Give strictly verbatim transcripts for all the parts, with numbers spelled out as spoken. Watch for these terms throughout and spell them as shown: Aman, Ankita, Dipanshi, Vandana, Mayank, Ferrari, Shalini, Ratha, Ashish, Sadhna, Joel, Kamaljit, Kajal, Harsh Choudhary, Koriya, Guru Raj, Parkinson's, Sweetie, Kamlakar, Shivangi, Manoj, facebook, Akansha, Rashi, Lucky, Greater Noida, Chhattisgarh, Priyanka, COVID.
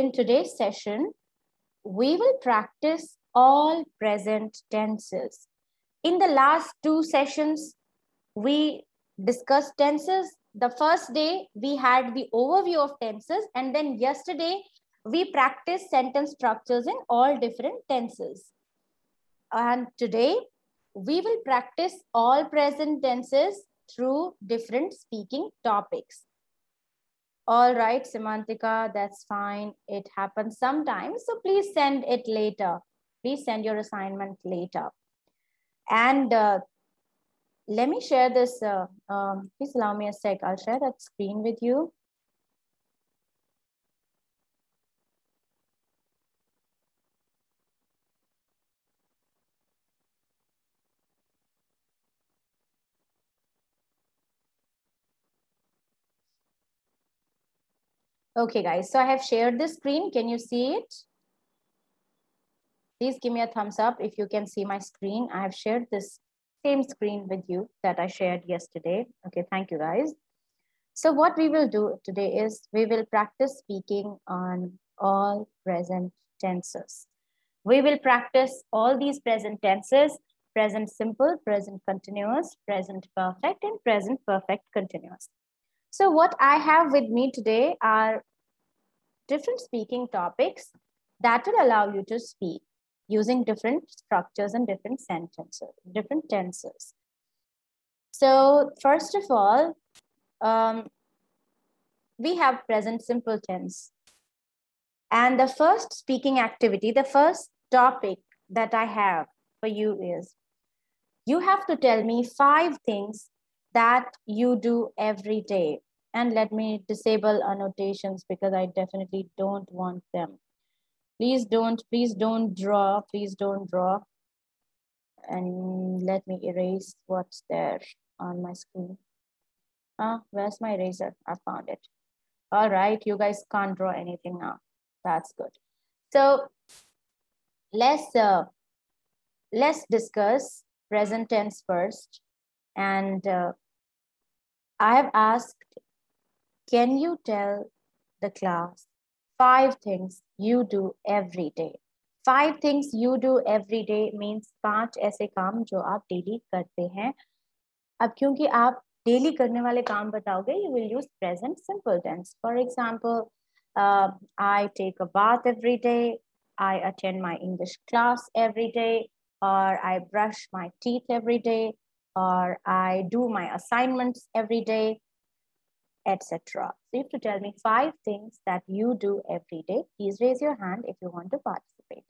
In today's session, we will practice all present tenses. In the last two sessions, we discussed tenses. The first day, we had the overview of tenses, and then yesterday, we practiced sentence structures in all different tenses. And today, we will practice all present tenses through different speaking topics. All right, Samantika, that's fine. It happens sometimes, so please send it later. Please send your assignment later. And uh, let me share this. Uh, um, please allow me a sec. I'll share that screen with you. Okay, guys, so I have shared the screen. Can you see it? Please give me a thumbs up if you can see my screen. I have shared this same screen with you that I shared yesterday. Okay, thank you, guys. So what we will do today is we will practice speaking on all present tenses. We will practice all these present tenses, present simple, present continuous, present perfect, and present perfect continuous. So what I have with me today are different speaking topics that will allow you to speak using different structures and different sentences, different tenses. So first of all, um, we have present simple tense. And the first speaking activity, the first topic that I have for you is, you have to tell me five things that you do every day. And let me disable annotations because I definitely don't want them. Please don't, please don't draw, please don't draw. And let me erase what's there on my screen. Ah, where's my eraser? I found it. All right, you guys can't draw anything now. That's good. So let's, uh, let's discuss present tense first. And uh, I have asked, can you tell the class five things you do every day? Five things you do every day means पांच ऐसे काम जो आप daily करते हैं. अब क्योंकि आप daily करने वाले काम बताओगे, you will use present simple tense. For example, uh, I take a bath every day, I attend my English class every day, or I brush my teeth every day, or I do my assignments every day, et cetera. So you have to tell me five things that you do every day. Please raise your hand if you want to participate.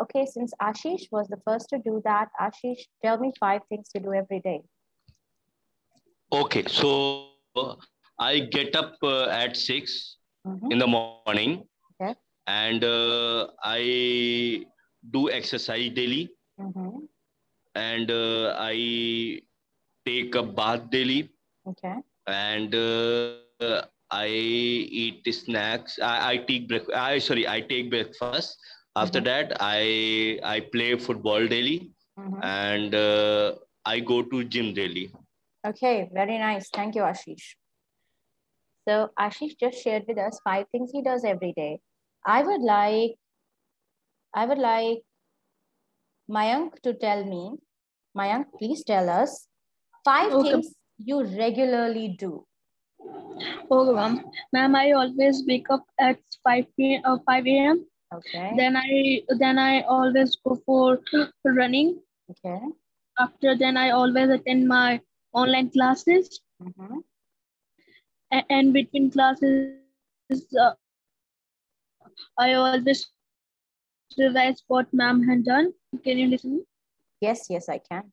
Okay, since Ashish was the first to do that, Ashish, tell me five things to do every day. Okay, so uh, I get up uh, at six mm-hmm. in the morning, okay. And uh, I do exercise daily. Mm-hmm. And uh, I take a bath daily. Okay. And uh, I eat snacks. I, I take breakfast. I sorry, I take breakfast. After mm-hmm. that, I I play football daily, mm-hmm. and uh, I go to gym daily. Okay, very nice. Thank you, Ashish. So Ashish just shared with us five things he does every day. I would like, I would like Mayank to tell me. Mayank, please tell us five okay. things you regularly do. Okay, ma'am. Ma'am, I always wake up at five a m Okay. Then I then I always go for running. Okay. After then, I always attend my online classes. Mm-hmm. and, and between classes, uh, I always revise what ma'am had done. Can you listen? Yes, yes, I can.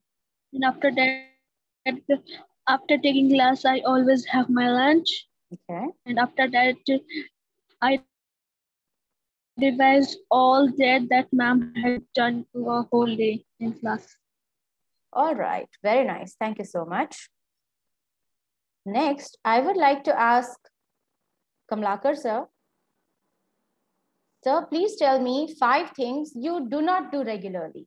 And after that, after taking class, I always have my lunch. Okay. And after that, I revise all that that ma'am had done a whole day in class. All right. Very nice. Thank you so much. Next, I would like to ask Kamlakar, sir. Sir, please tell me five things you do not do regularly.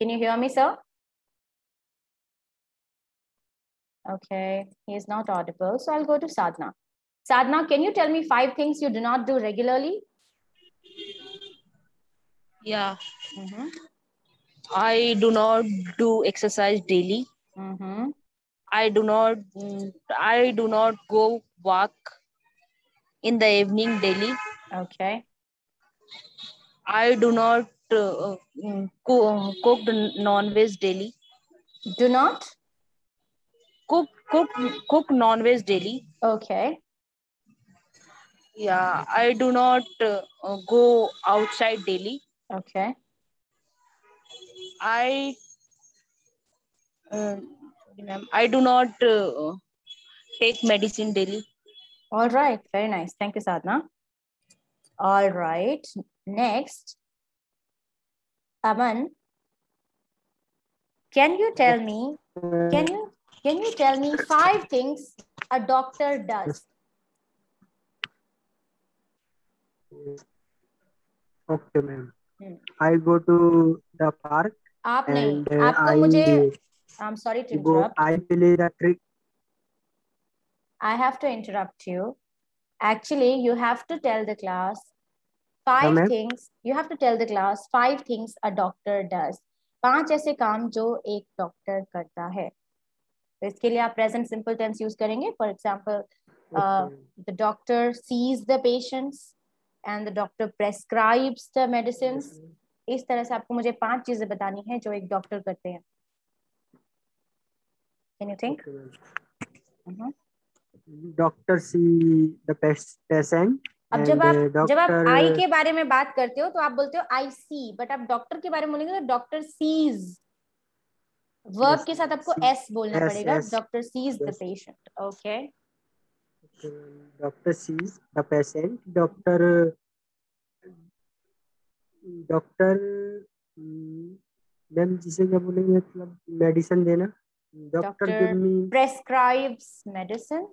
Can you hear me, sir? Okay, he is not audible. So I'll go to Sadhna. Sadhna, can you tell me five things you do not do regularly? Yeah. Mm-hmm. I do not do exercise daily. Mm-hmm. I do not, I do not go walk in the evening daily. Okay. I do not uh, co cook non-veg daily. Do not? Cook, cook, cook non-veg daily. Okay. Yeah, I do not uh, go outside daily. Okay. I, uh, I do not uh, take medicine daily. All right. Very nice. Thank you, Sadhna. All right. Next, Aman, can you tell me, can you, can you tell me five things a doctor does? Okay, ma'am. Hmm. I go to the park. Aap and nahin. Aap I, mujhe, I'm sorry to go, interrupt. I play the trick. I have to interrupt you. Actually, you have to tell the class five no, things. You have to tell the class five things a doctor does. पांच ऐसे काम जो एक doctor करता है. तो इसके लिए आप present simple tense use करेंगे. For example, uh, the doctor sees the patients and the doctor prescribes the medicines. इस तरह से आपको मुझे पांच चीजें बतानी है जो एक डॉक्टर करते हैं. Can you think? Uh-huh. Doctor see the patient. अब जब आप doctor... जब आप आई के बारे में बात करते हो तो आप बोलते हो आई सी, बट आप डॉक्टर के बारे में बोलेंगे तो डॉक्टर सीज. वर्ब yes, के साथ आपको एस बोलना yes, पड़ेगा. Doctor sees the patient. Okay, doctor sees the patient. Doctor doctor ma'am जिसे क्या बोलेंगे, मतलब मेडिसिन देना. Doctor give me prescribes medicine.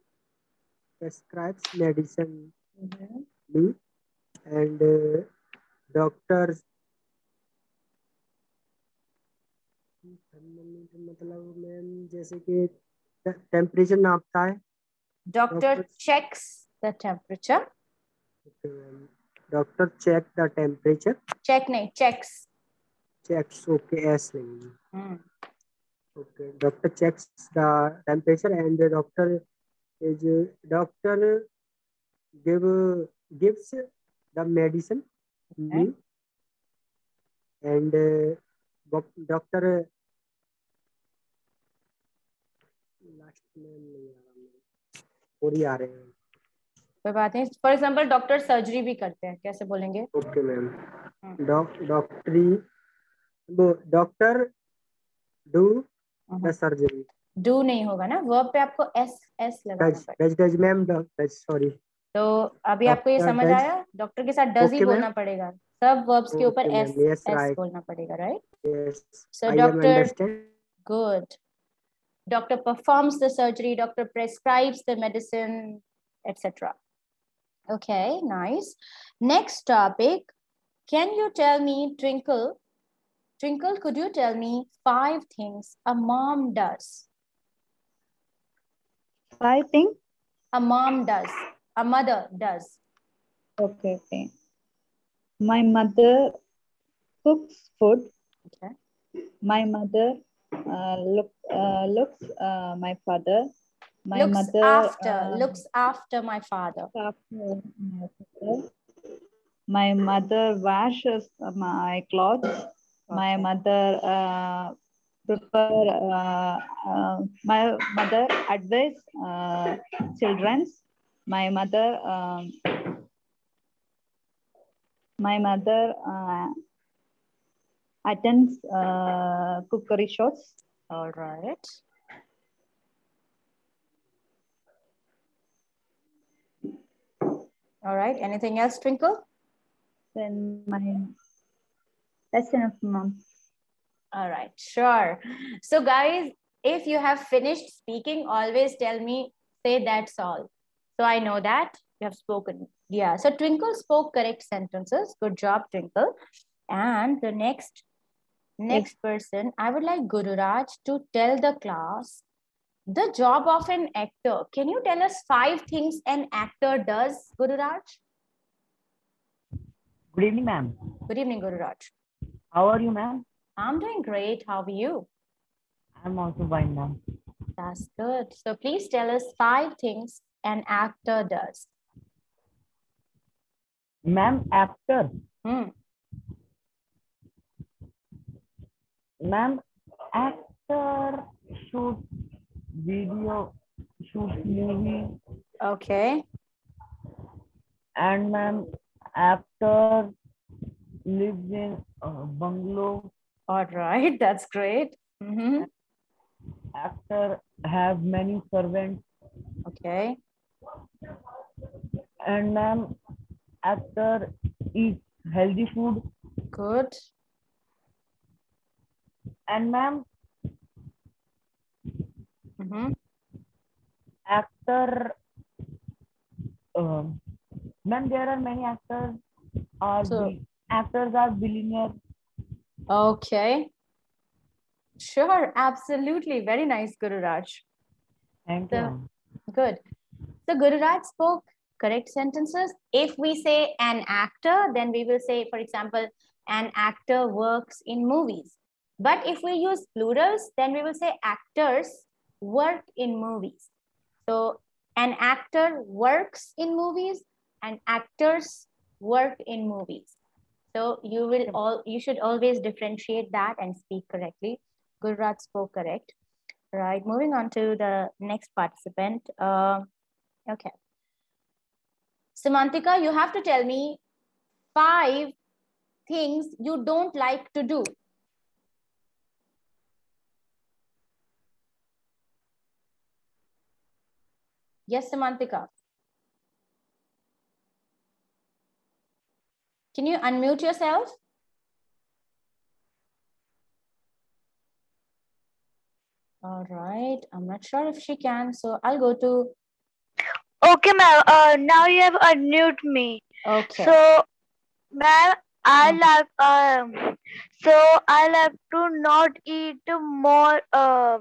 Prescribes medicine. Mm-hmm. And uh, doctors मतलब मैम जैसे कि टेम्परेचर नापता है. Doctor checks the temperature. Doctor check the temperature. Check नहीं, चेक्स. चेक्स. ओके, एस नहीं. Okay, doctor checks the temperature and doctor is doctor give gives the medicine. Okay. And uh, doctor last name Koriya. कोई बात नहीं. For example, doctor surgery भी करते हैं, कैसे बोलेंगे? Okay, ma'am. Doctor वो doctor do the surgery. Do नहीं होगा ना, verb पे आपको s s लगाना पड़ेगा. मैम सॉरी, तो अभी आपको ये समझ आया? डॉक्टर के साथ डज ही बोलना पड़ेगा. सब वर्ब्स के ऊपर एस एस बोलना पड़ेगा, right? So doctor good. Doctor performs the surgery. Doctor prescribes the medicine etcetera. Okay, nice. Next topic, can you tell me Twinkle Twinkle could you tell me five things a mom does? Five thing a mom does. A mother does. Okay, okay. My mother cooks food. Okay. My mother uh, look uh, looks uh, my father. My looks mother after uh, looks after my father. After my father. My mother washes my clothes. Okay. My mother uh, prepare. Uh, uh, my mother advises uh, children's. My mother, um, my mother uh, attends uh, cookery shows. All right. All right. Anything else, Twinkle? Then my that's enough, Mom. All right. Sure. So, guys, if you have finished speaking, always tell me. Say that's all. So I know that you have spoken. Yeah. So Twinkle spoke correct sentences. Good job, Twinkle. And the next next yes. person, I would like Guru Raj to tell the class The job of an actor. Can you tell us five things an actor does, Guru Raj? Good evening, ma'am. Good evening, Guru Raj. How are you, ma'am? I'm doing great. How are you? I'm also fine, ma'am. That's good. So please tell us five things an actor does. Ma'am, actor. Hmm. Ma'am, actor should video, shoot movie. Okay. And ma'am, actor lives in a bungalow. All right, that's great. Mm-hmm. Actor have many servants. Okay. And ma'am, actor eats healthy food. Good. And ma'am, Mm-hmm. actor, uh, ma'am, there are many actors. Are so, actors are billionaires. Okay. Sure, absolutely. Very nice, Guru Raj. Thank so, you. Good. So, Guru Raj spoke correct sentences. If we say an actor, then we will say, for example, an actor works in movies. But if we use plurals, then we will say actors work in movies. So an actor works in movies and actors work in movies. So you will all, you should always differentiate that and speak correctly. Guru Raj spoke correct. Right, moving on to the next participant. Uh, okay. Samantika, you have to tell me five things you don't like to do. Yes, Samantika. Can you unmute yourself? All right. I'm not sure if she can, so I'll go to... Okay, ma'am. Uh, now you have unmuted me. Okay. So, ma'am, I love... Uh, so, I love to not eat more... Uh,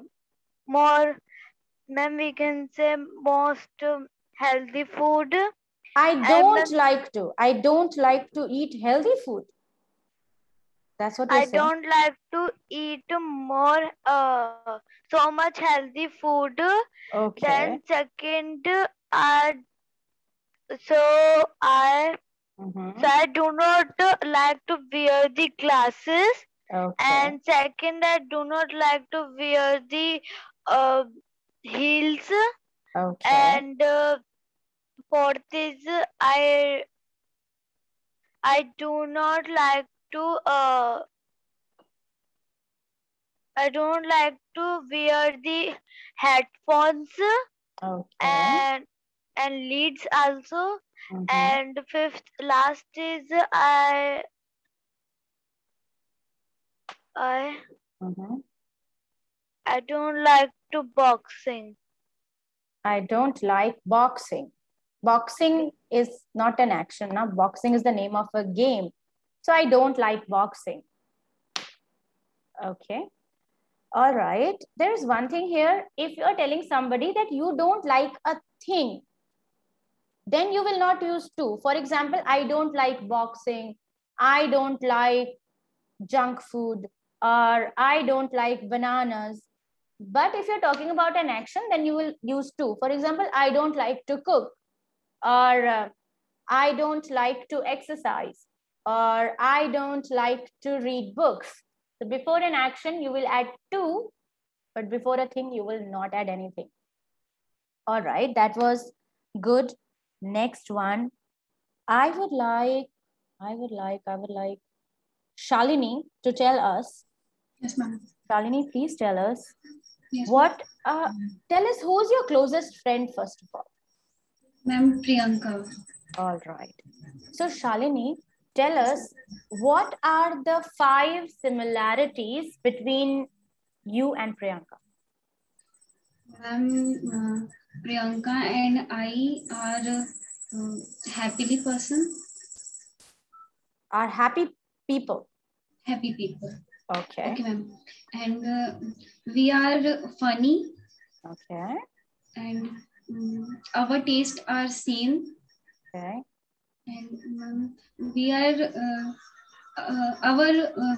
more... Ma'am, we can say most um, healthy food. I don't like to. I don't like to eat healthy food. That's what I saying. don't like to eat more, uh, so much healthy food. Okay. Then second, I, so I, mm-hmm. so I do not like to wear the glasses. Okay. And second, I do not like to wear the uh, heels. Okay. And uh, for this I I do not like to uh, I don't like to wear the headphones. Okay. and and leads also. Mm-hmm. And fifth last is I I mm-hmm. I don't like to boxing. I don't like boxing. Boxing is not an action. Now, boxing is the name of a game. So I don't like boxing. Okay. All right. There's one thing here. If you're telling somebody that you don't like a thing, then you will not use to. For example, I don't like boxing. I don't like junk food. Or I don't like bananas. But if you're talking about an action, then you will use to. For example, I don't like to cook, or uh, I don't like to exercise, or I don't like to read books. So before an action, you will add to, but before a thing, you will not add anything. All right, that was good. Next one. I would like, I would like, I would like Shalini to tell us. Yes, ma'am. Shalini, please tell us. Yes, what, uh, tell us who's your closest friend, first of all. Ma'am, Priyanka. All right. So, Shalini, tell us what are the five similarities between you and Priyanka? Ma'am, uh, Priyanka and I are uh, happily person. Are happy people. Happy people. Okay. Okay, ma'am. And uh, we are funny. Okay. And um, our tastes are same. Okay. And um, we are uh, uh, our uh,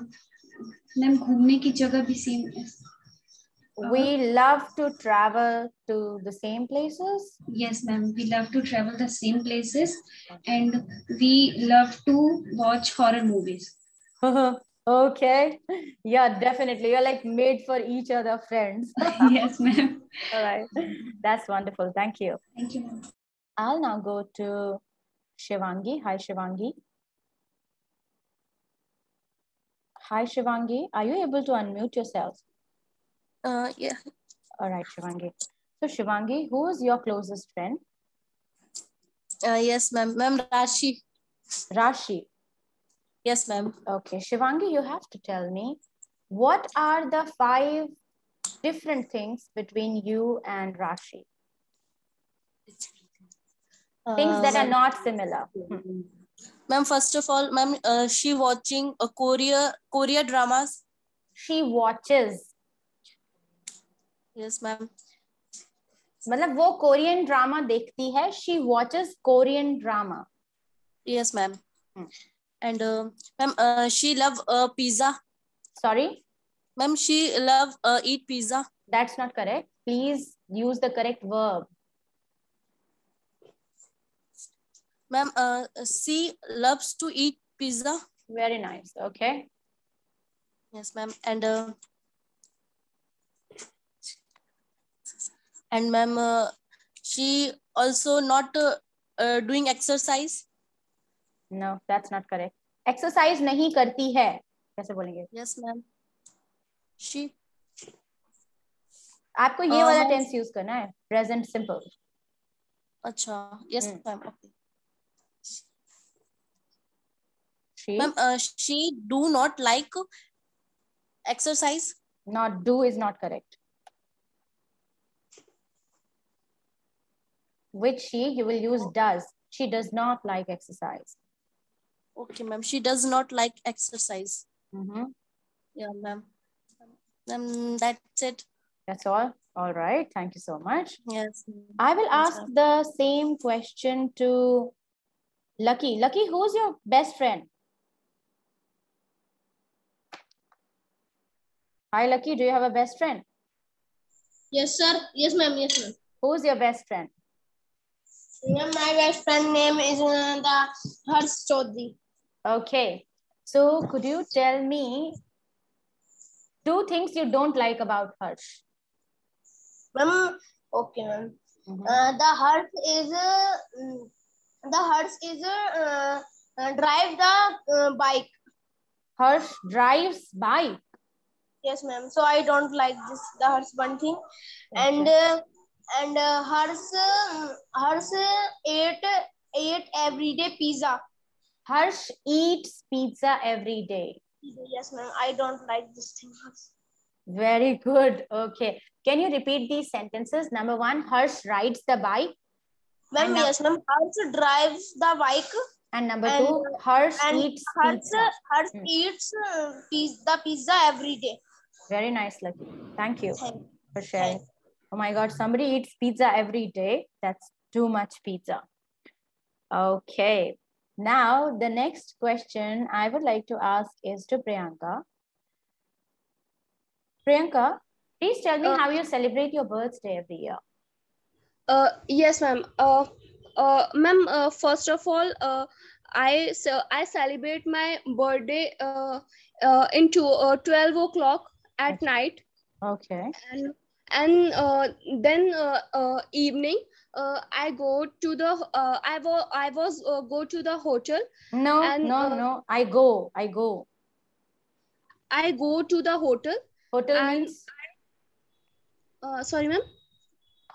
ma'am घूमने की जगह भी same है. We love to travel to the same places. Yes, ma'am. We love to travel the same places, and we love to watch horror movies. Okay. Yeah, definitely. You're like made for each other, friends. Yes, ma'am. All right. That's wonderful. Thank you. Thank you, ma'am. I'll now go to Shivangi. Hi, Shivangi. Hi, Shivangi. Are you able to unmute yourself? Uh, yeah. All right, Shivangi. So, Shivangi, who is your closest friend? Uh, yes, ma'am. Ma'am, Rashi. Rashi. Yes, ma'am. Okay, Shivangi, you have to tell me, what are the five different things between you and Rashi? Uh, things that are not similar. Mm-hmm. Ma'am, first of all, ma'am, uh, she watching a Korea Korea dramas. She watches. Yes, ma'am. मतलब वो Korean drama देखती है. She watches Korean drama. Yes, ma'am. Hmm. And uh, ma'am, uh, she love uh, pizza. Sorry. Ma'am, she love uh, eat pizza. That's not correct. Please use the correct verb. Ma'am, uh, she loves to eat pizza. Very nice. Okay. Yes, ma'am. And uh, and ma'am, uh, she also not uh, uh, doing exercise. No, that's not correct. Exercise नहीं करती है. कैसे बोलेंगे? Yes, ma'am. She. आपको ये वाला tense use करना है. Present simple. अच्छा. Yes, ma'am. Okay. Ma'am, uh, she do not like exercise. Not do is not correct. Which she you will use does. She does not like exercise. Okay, ma'am. She does not like exercise. Mm-hmm. Yeah, ma'am. Um, that's it. That's all. All right. Thank you so much. Yes. I will ask the same question to Lucky. Lucky, who's your best friend? Hi, Lucky. Do you have a best friend? Yes, sir. Yes, ma'am. Yes, ma'am. Who's your best friend? Yeah, my best friend name is uh, Harsh Choudhary. Okay. So, could you tell me two things you don't like about Harsh? Ma'am. Okay, ma'am. Mm-hmm. uh, the Harsh is uh, the Harsh is uh, uh, drive the uh, bike. Harsh drives bike. Yes, ma'am. So I don't like this the Harsh one thing. Okay. And uh, and uh, Harsh uh, Harsh ate ate every day pizza. Harsh eats pizza every day. Yes, ma'am. I don't like this thing. Very good. Okay. Can you repeat these sentences? Number one, Harsh rides the bike. Ma'am, yes, ma'am. Harsh drives the bike. And number and, two, Harsh and eats Harsh, pizza. Harsh hmm. eats uh, pizza, the pizza every day. Very nice, Lucky. Thank you for sharing. Oh my God, somebody eats pizza every day. That's too much pizza. Okay. Now, the next question I would like to ask is to Priyanka. Priyanka, please tell me uh, how you celebrate your birthday every year. Uh, yes, ma'am. Uh, uh, ma'am, uh, first of all, uh, I so I celebrate my birthday uh, uh, into uh, twelve o'clock at okay. night. Okay. And, and uh, then uh, uh, evening uh, I go to the uh, I was I was uh, go to the hotel. No, and, no, uh, no. I go. I go. I go to the hotel. Hotel and, means. Uh, sorry, ma'am.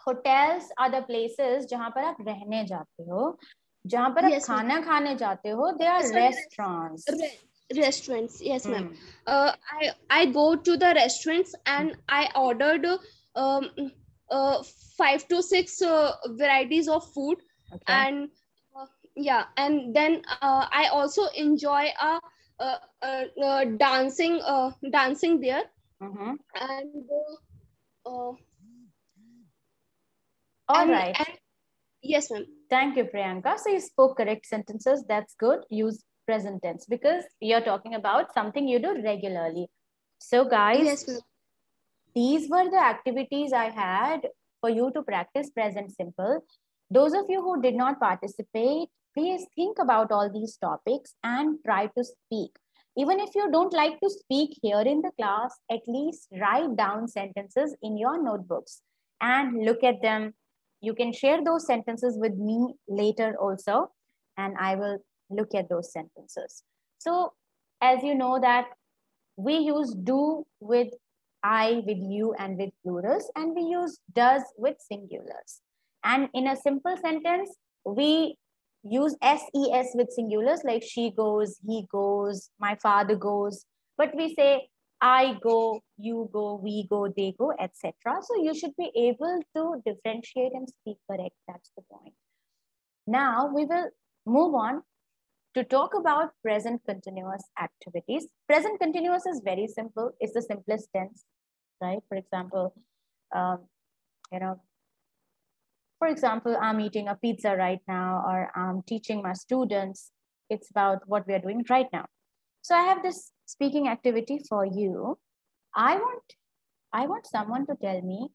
Hotels are the places जहाँ पर आप रहने जाते हो. जहाँ पर yes, आप खाना खाने जाते हो, they are restaurants. Re restaurants, yes, ma'am. Hmm. Uh, I I go to the restaurants and hmm. I ordered um, uh, five to six uh, varieties of food, okay. and uh, yeah, and then uh, I also enjoy a uh, uh, uh, dancing uh, dancing there, mm-hmm. and uh, uh, All and, right. And, yes, ma'am. Thank you, Priyanka. So you spoke correct sentences. That's good. Use present tense because you're talking about something you do regularly. So guys, yes, these were the activities I had for you to practice present simple. Those of you who did not participate, please think about all these topics and try to speak. Even if you don't like to speak here in the class, at least write down sentences in your notebooks and look at them. You can share those sentences with me later also, and I will look at those sentences. So as you know that we use do with I, with you and with plurals, and we use does with singulars. And in a simple sentence, we use S E S with singulars, like she goes, he goes, my father goes, but we say I go, you go, we go, they go, et cetera. So you should be able to differentiate and speak correct. That's the point. Now we will move on to talk about present continuous activities. Present continuous is very simple. It's the simplest tense, right? For example, um, you know, for example, I'm eating a pizza right now, or I'm teaching my students. It's about what we are doing right now. So I have this speaking activity for you. I want, I want someone to tell me,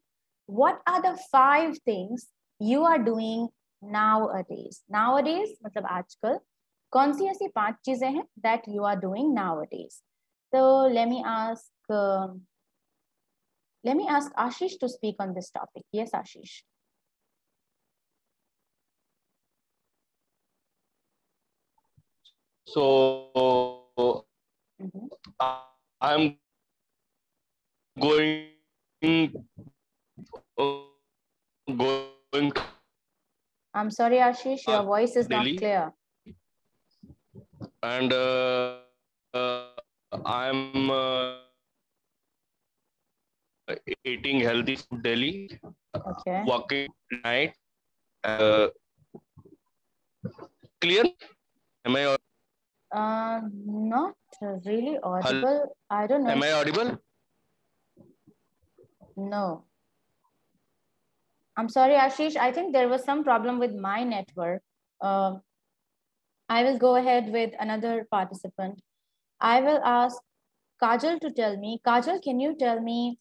what are the five things you are doing nowadays? Nowadays, matlab aajkal, kaun si aisi paanch cheeze hain that you are doing nowadays? So let me ask, uh, let me ask Ashish to speak on this topic. Yes, Ashish. So mm-hmm. uh, I'm going uh, going. I'm sorry, Ashish, your voice is Delhi. Not clear. And uh, uh, I'm uh, eating healthy food daily. Okay. Walking at night. Uh, clear? Am I? Uh, not really audible. Hello? I don't know. Am I audible? No. I'm sorry, Ashish. I think there was some problem with my network. Uh, I will go ahead with another participant. I will ask Kajal to tell me. Kajal, can you tell me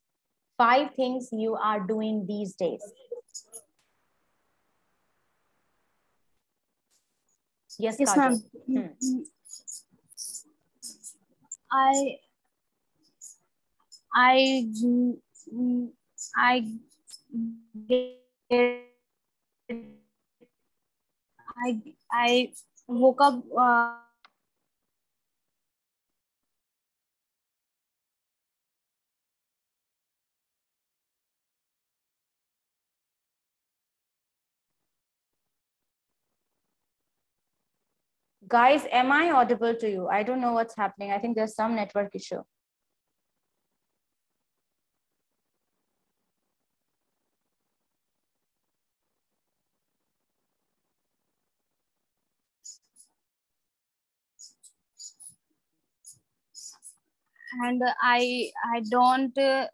five things you are doing these days? Yes, yes ma'am. Hmm. I, I, I get, I, I woke up. Uh, Guys, am I audible to you? I don't know what's happening. I think there's some network issue. And I, I don't, uh,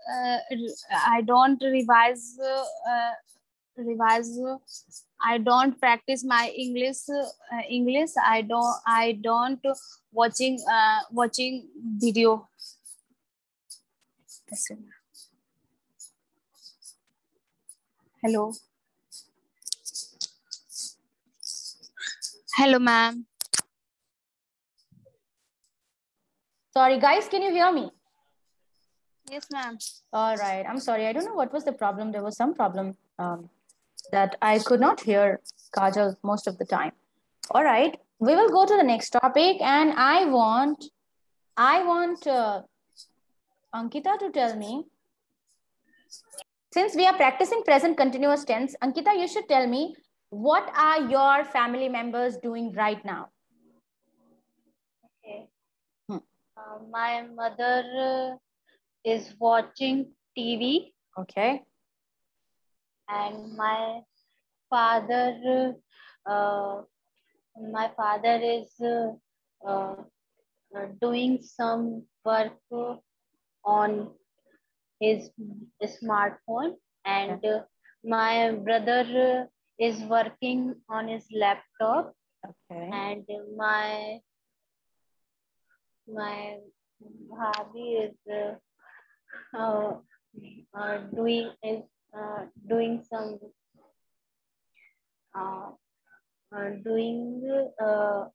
I don't revise, uh, revise. I don't practice my English. Uh, English. I don't. I don't watching. Uh, watching video. Hello. Hello, ma'am. Sorry, guys. Can you hear me? Yes, ma'am. All right. I'm sorry. I don't know what was the problem. There was some problem. Um, that I could not hear Kajal most of the time. All right, we will go to the next topic, and I want, I want uh, Ankita to tell me, since we are practicing present continuous tense, Ankita, you should tell me, what are your family members doing right now? Okay. Hmm. Uh, my mother uh, is watching T V. Okay. And my father, uh, my father is uh, uh, doing some work on his smartphone, and uh, My brother is working on his laptop. Okay. And my my bhabhi is uh, uh, uh, doing is uh, doing some uh, uh, doing uh,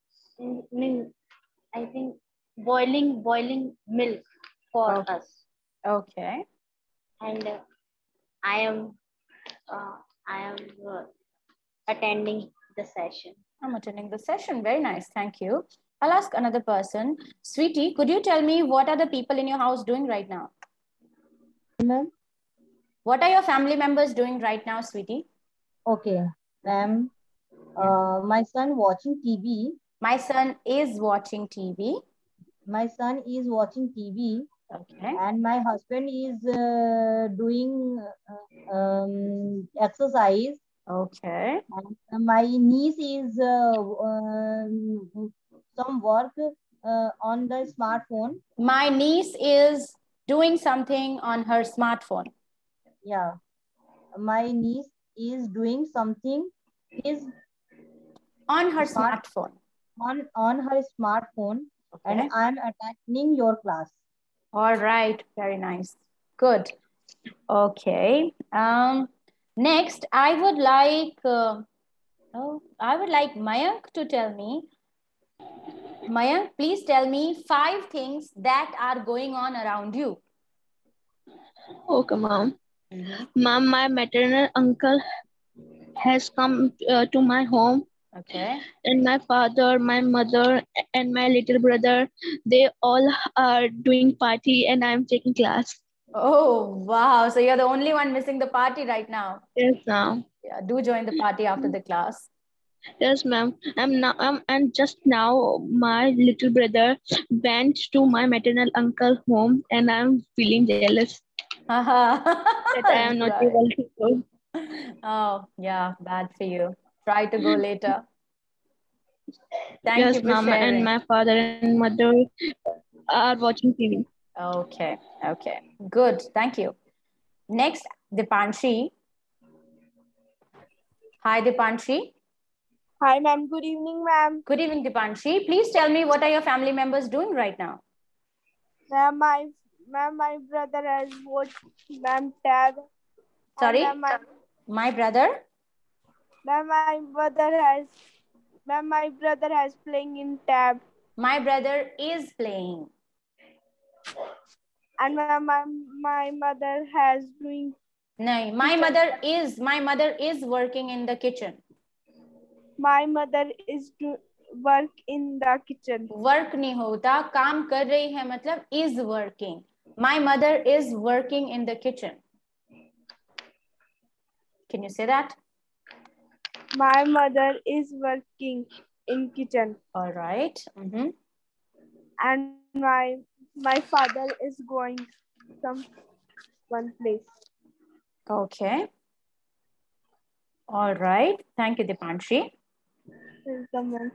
I think boiling boiling milk for okay. us. Okay. And uh, I am uh, I am uh, attending the session. I'm attending the session. Very nice. Thank you. I'll ask another person. Sweetie, could you tell me what are the people in your house doing right now? Ma'am? What are your family members doing right now, Sweetie? Okay, ma'am. Uh, my son watching T V. My son is watching T V. My son is watching T V. Okay. And my husband is uh, doing uh, um, exercise. Okay. And my niece is uh, uh, some work uh, on the smartphone. My niece is doing something on her smartphone. Yeah. My niece is doing something is on her smart, smartphone. On, on her smartphone. Okay. And I'm attending your class. All right. Very nice. Good. Okay. Um, next, I would like, uh, oh, I would like Mayank to tell me. Mayank, please tell me five things that are going on around you. Okay, ma'am. Mm-hmm. Ma'am, my maternal uncle has come uh, to my home. Okay. And my father, my mother, and my little brother, they all are doing party and I'm taking class. Oh, wow. So you're the only one missing the party right now. Yes, ma'am. Yeah, do join the party after the class. Yes, ma'am. I'm now, I'm, and just now, my little brother went to my maternal uncle's home and I'm feeling jealous uh-huh. that I am not able to go. Oh, yeah. Bad for you. Try to go later. Thank yes, you for mom sharing. And my father and mother are watching T V. Okay, okay. Good, thank you. Next, Dipanshi. Hi, Dipanshi. Hi, ma'am. Good evening, ma'am. Good evening, Dipanshi. Please tell me what are your family members doing right now? Ma'am, my, ma'am, my brother has watched ma'am tab. Sorry? My, my brother? Ma'am, my brother has, ma'am, my brother has playing in tab. My brother is playing. And ma'am, my, my mother has doing. No, my mother is, my mother is working in the kitchen. My mother is to work in the kitchen. Work नहीं होता, काम कर रही है मतलब is working. My mother is working in the kitchen. Can you say that? My mother is working in kitchen. All right. Mm-hmm. And my my father is going some one place. Okay. All right. Thank you, Dipanshi. Welcome.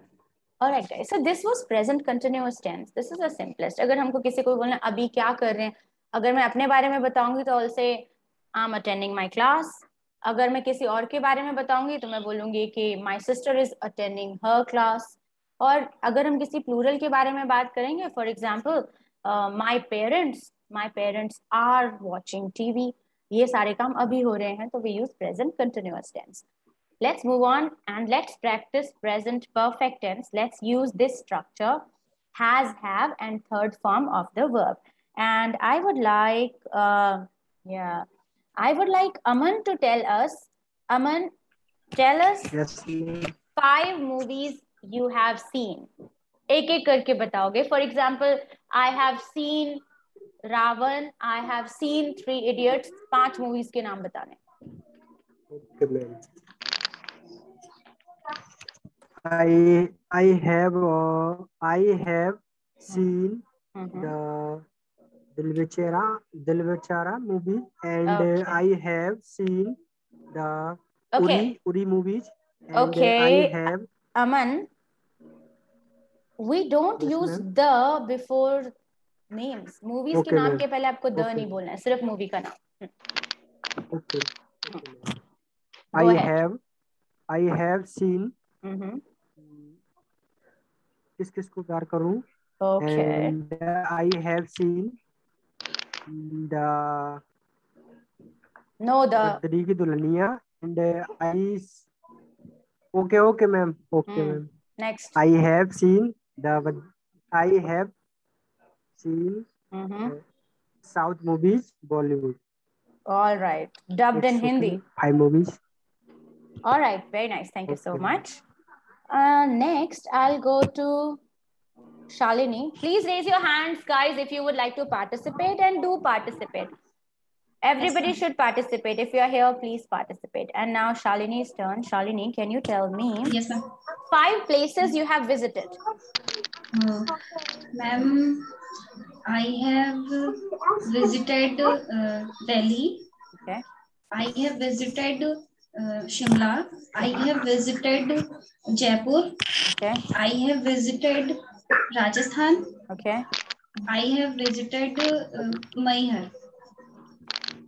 All right, guys. So this was present continuous tense. This is the simplest. अगर हमको किसी को बोलना अभी क्या कर रहे हैं, अगर मैं अपने बारे में बताऊंगी तो I'll say I'm attending my class. अगर मैं किसी और के बारे में बताऊंगी तो मैं बोलूंगी कि my sister is attending her class. और अगर हम किसी plural के बारे में बात करेंगे, for example, uh, my parents, my parents are watching T V. ये सारे काम अभी हो रहे हैं, तो we use present continuous tense. Let's move on and let's practice present perfect tense. Let's use this structure, has, have, and third form of the verb. And I would like, uh, yeah. I would like Aman to tell us, Aman, tell us yes. five movies you have seen. एक एक करके बताओगे. For example, I have seen Ravan, I have seen Three Idiots. पांच movies के नाम बताने. Okay, ma'am. I I have uh, I have seen mm-hmm. the. Dilvichara, Dilvichara movie and okay. uh, I have seen the okay. Uri, Uri movies. And okay, I have... Aman, we don't yes, use the before names. Movies okay, ke naam ke pehle aapko the okay. nahi bolna hai, sirf movie ka naam. Okay. okay. I ahead. have I have seen mm-hmm. किस किस को प्यार करूं okay. and uh, I have seen the no the तेरी की दुल्हनिया and uh, I okay okay ma'am okay mm. ma'am next I have seen the I have seen mm-hmm. uh, South movies Bollywood all right dubbed in Hindi five movies all right very nice thank you so much uh next I'll go to Shalini please raise your hands guys if you would like to participate and do participate everybody yes, should participate if you are here please participate and now Shalini's turn Shalini can you tell me yes ma'am five places you have visited uh, ma'am I have visited uh, Delhi okay I have visited Uh, Shimla I have visited Jaipur okay I have visited Rajasthan okay I have visited uh, Maihar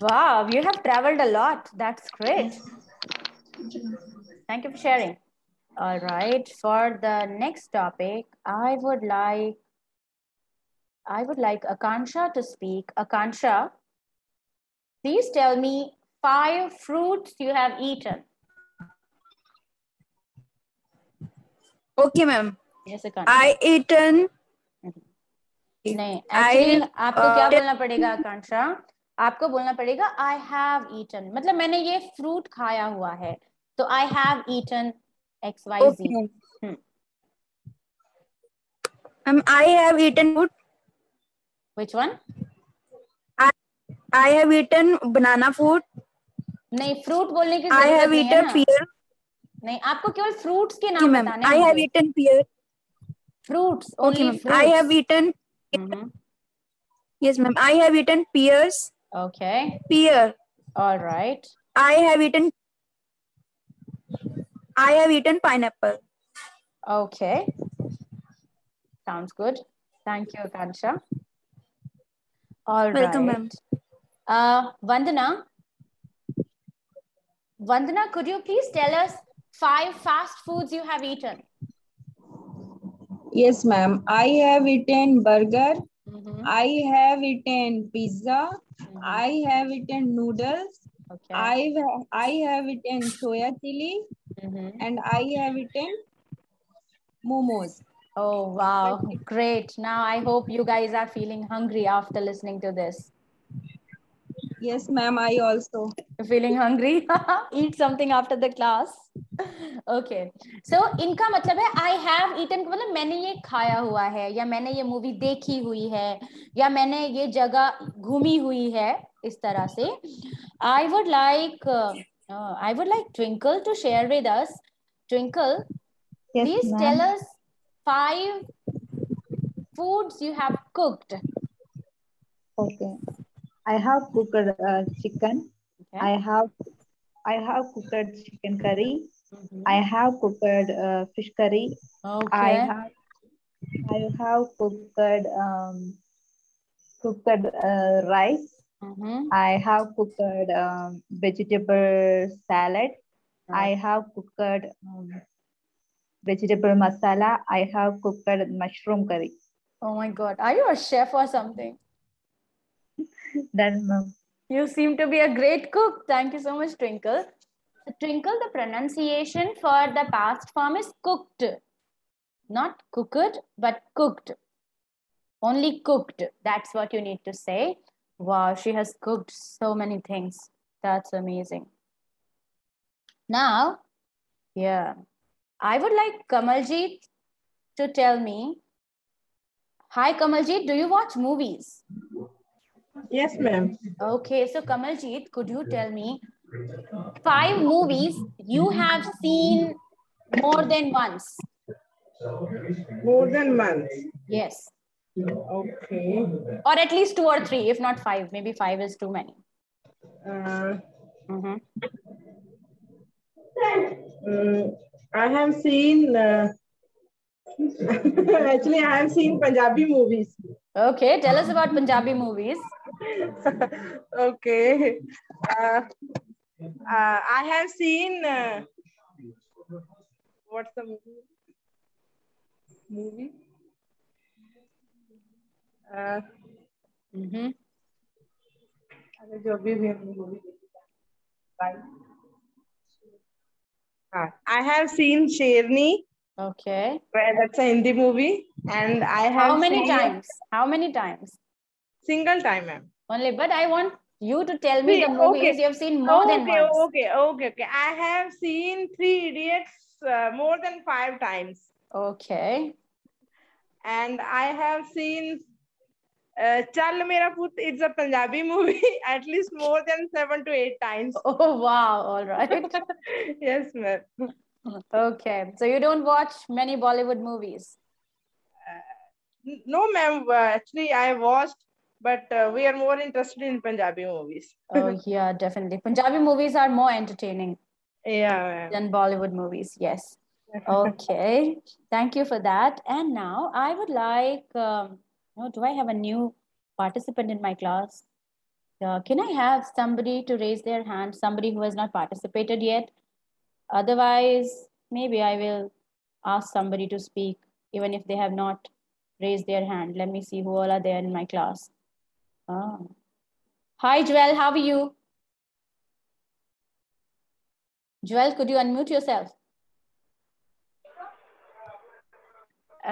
wow you have traveled a lot that's great thank you for sharing all right for the next topic I would like I would like Akansha to speak Akansha please tell me five fruits you have eaten okay ma'am yes Akansha I eaten nahi actually I, आपको uh, क्या बोलना पड़ेगा Akansha आपको बोलना पड़ेगा I have eaten मतलब मैंने ये fruit खाया हुआ है तो I have eaten x y z okay. hmm. um I have eaten fruit which one I, I have eaten banana fruit नहीं फ्रूट बोलने की जरूरत नहीं है ना नहीं आपको केवल फ्रूट्स के नाम बताने हैं I have eaten pear fruits only I have eaten yes ma'am I have eaten pears okay pear alright I have eaten I have eaten pineapple okay sounds good thank you Akanksha alright welcome ma'am uh Vandana Vandana, could you please tell us five fast foods you have eaten? Yes, ma'am. I have eaten burger. Mm-hmm. I have eaten pizza. Mm-hmm. I have eaten noodles. Okay. I I have eaten soya chili, mm-hmm. and I have eaten momos. Oh wow! Great. Now I hope you guys are feeling hungry after listening to this. Yes, ma'am. I also feeling hungry. Eat something after the class. Okay. So इनका मतलब है I have eaten का मतलब मैंने ये खाया हुआ है या मैंने ये मूवी देखी हुई है या मैंने ये जगह घूमी हुई है इस तरह से. I would like uh, uh, I would like Twinkle to share with us. Twinkle, yes, please tell us five foods you have cooked. Okay. I have cooked uh, chicken. Okay. I have I have cooked chicken curry. Mm-hmm. I have cooked uh, fish curry. Okay. I have I have cooked um, cooked uh, rice. Mm-hmm. I have cooked um, vegetable salad. Mm-hmm. I have cooked um, vegetable masala. I have cooked mushroom curry. Oh my God! Are you a chef or something? Done, ma'am. You seem to be a great cook. Thank you so much, Twinkle. Twinkle, the pronunciation for the past form is cooked, not cooked, but cooked. Only cooked. That's what you need to say. Wow, she has cooked so many things. That's amazing. Now, yeah, I would like Kamaljit to tell me. Hi, Kamaljit. Do you watch movies? Yes, ma'am. Okay, so Kamaljit, could you tell me five movies you have seen more than once? More than once. Yes. Okay. Or at least two or three, if not five. Maybe five is too many. Uh, mm-hmm. um, I have seen. Uh, actually, I have seen Punjabi movies. Okay, tell us about Punjabi movies. Okay, uh, Uh, I have seen uh, what's the movie? Movie? Uh, mm-hmm. uh, I have seen Sherni. Okay. Well, that's a Hindi movie, and I have. How many times? How many times? Single time, ma'am. Only, but I want. You to tell me the movies okay. you have seen more okay, than once. Okay, okay, okay. I have seen Three Idiots uh, more than five times. Okay. And I have seen uh, Chal Mera Put, it's a Punjabi movie, at least more than seven to eight times. Oh, wow. All right. Yes, ma'am. Okay. So you don't watch many Bollywood movies? Uh, no, ma'am. Uh, actually, I watched But uh, we are more interested in Punjabi movies. Oh yeah, definitely. Punjabi movies are more entertaining. Yeah. Than Bollywood movies. Yes. Okay. Thank you for that. And now I would like. Um, oh, do I have a new participant in my class? Uh, can I have somebody to raise their hand? Somebody who has not participated yet. Otherwise, maybe I will ask somebody to speak, even if they have not raised their hand. Let me see who all are there in my class. Oh. Hi, Joel, how are you? Joel, could you unmute yourself?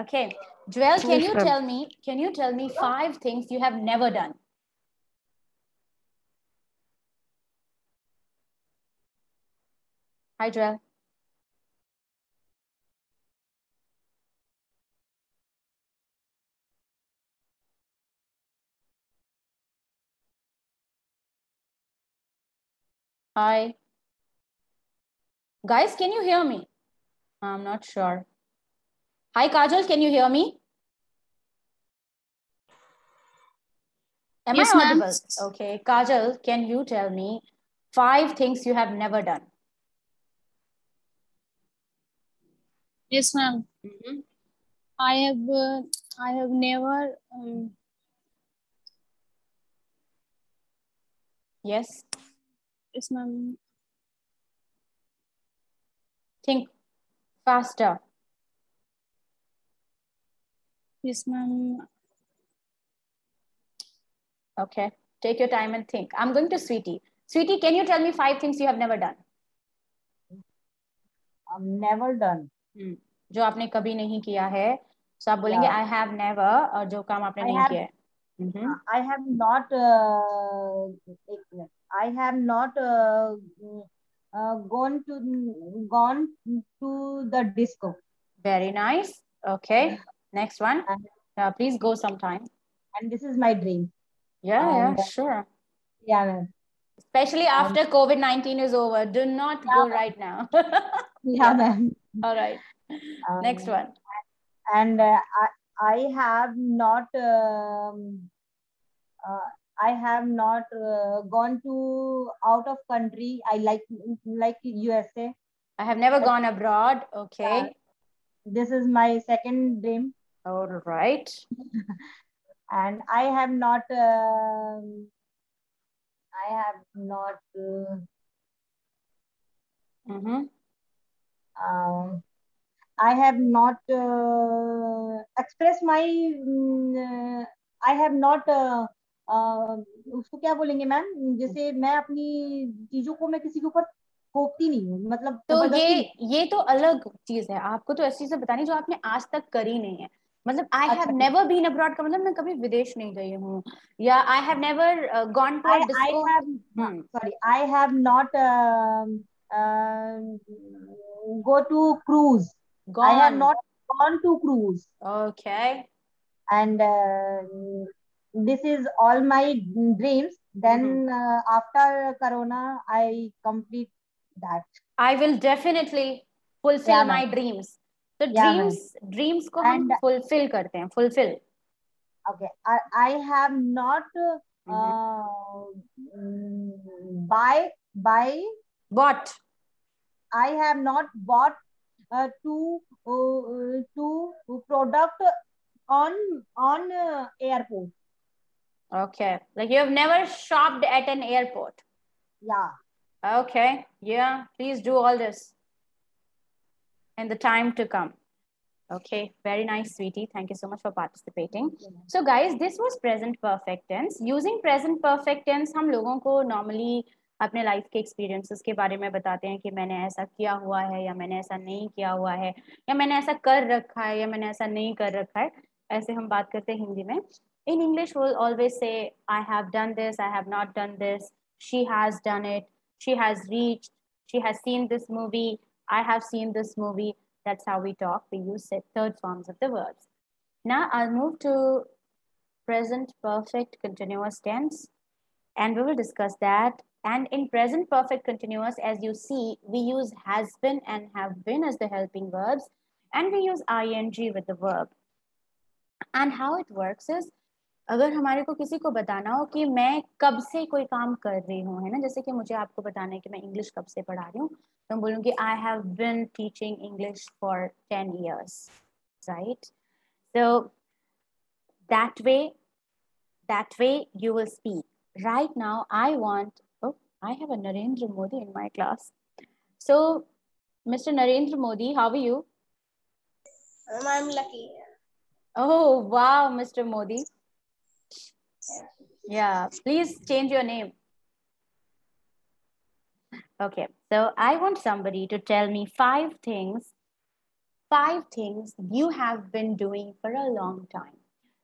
Okay, Joel, can you tell me, can you tell me five things you have never done? Hi, Joel. Hi. Guys, can you hear me? I'm not sure. Hi, Kajal, can you hear me? Am yes, I audible? Okay, Kajal, can you tell me five things you have never done? Yes, ma'am. Mm-hmm. I have uh, I have never. Um... Yes. Yes, ma'am. Think faster. Yes, ma'am. Okay. Take your time and think. I'm going to Sweetie. Sweetie, can you tell me five things you have never done? I've never done. Hmm. जो आपने कभी नहीं किया है, so आप बोलेंगे I have never और जो काम आपने नहीं किया है. Mm-hmm. I have not. Uh, I have not uh, uh, gone to gone to the disco. Very nice. Okay. Next one. Uh, please go sometime. And this is my dream. Yeah. Um, yeah. Sure. Yeah. Especially after um, COVID nineteen is over, do not yeah, go right now. Yeah, ma'am. All right. Um, Next one. And uh, I. I have not. Um, uh, I have not uh, gone to out of country. I like like U S A. I have never but, gone abroad. Okay. Uh, this is my second dream. All right. And I have not. Uh, I have not. Uh, mm-hmm. Um. I have not uh, expressed my. Uh, I have not. Uh, uh, उसको क्या बोलेंगे ma'am? जैसे मैं अपनी चीजों को मैं किसी के ऊपर थोपती नहीं हूँ, मतलब तो ये ये तो अलग चीज है. आपको तो ऐसी चीजें बतानी जो आपने आज तक करी नहीं है. मतलब I have never been abroad का मतलब मैं कभी विदेश नहीं गई हूँ, या I have never uh, gone to. I, I have. Hmm. Sorry, I have not uh, uh, go to cruise. Gone. I have not gone to cruise. Okay. And uh, this is all my dreams. Then mm-hmm. uh, after Corona, I complete that. I will definitely fulfill yeah, my dreams. So yeah, dreams, man. dreams ko hum fulfill karte hain. Fulfill. Okay. I, I have not uh, mm-hmm. buy buy bought. I have not bought. Uh, to uh, to product on on uh, airport. Okay, like you have never shopped at an airport. Yeah. Okay, yeah, please do all this in the time to come. Okay, very nice, Sweetie. Thank you so much for participating. So guys, this was present perfect tense. Using present perfect tense, हम लोगों को normally अपने life के experiences के बारे में बताते हैं कि मैंने ऐसा किया हुआ है या मैंने ऐसा नहीं किया हुआ है या मैंने ऐसा कर रखा है या मैंने ऐसा नहीं कर रखा है, ऐसे हम बात करते हैं हिंदी में. In English we will always say I have done this, I have not done this, she has done it, she has reached, she has seen this movie, I have seen this movie. That's how we talk. We use third forms of the verbs. Now I'll move to present perfect continuous tense, and we will discuss that. And in present perfect continuous, as you see, we use has been and have been as the helping verbs, and we use ing with the verb. And how it works is, अगर हमारे को किसी को बताना हो कि मैं कब से कोई काम कर रही हूँ, है ना, जैसे कि मुझे आपको बताना है कि मैं इंग्लिश कब से पढ़ा रही हूँ, तो मैं बोलूँगी I have been teaching English for ten years, right? So that way that way you will speak. Right now I want I have a Narendra Modi in my class. So mister Narendra Modi, how are you? I am lucky. Oh wow, mister Modi. Yeah, please change your name. Okay, so I want somebody to tell me five things, five things you have been doing for a long time.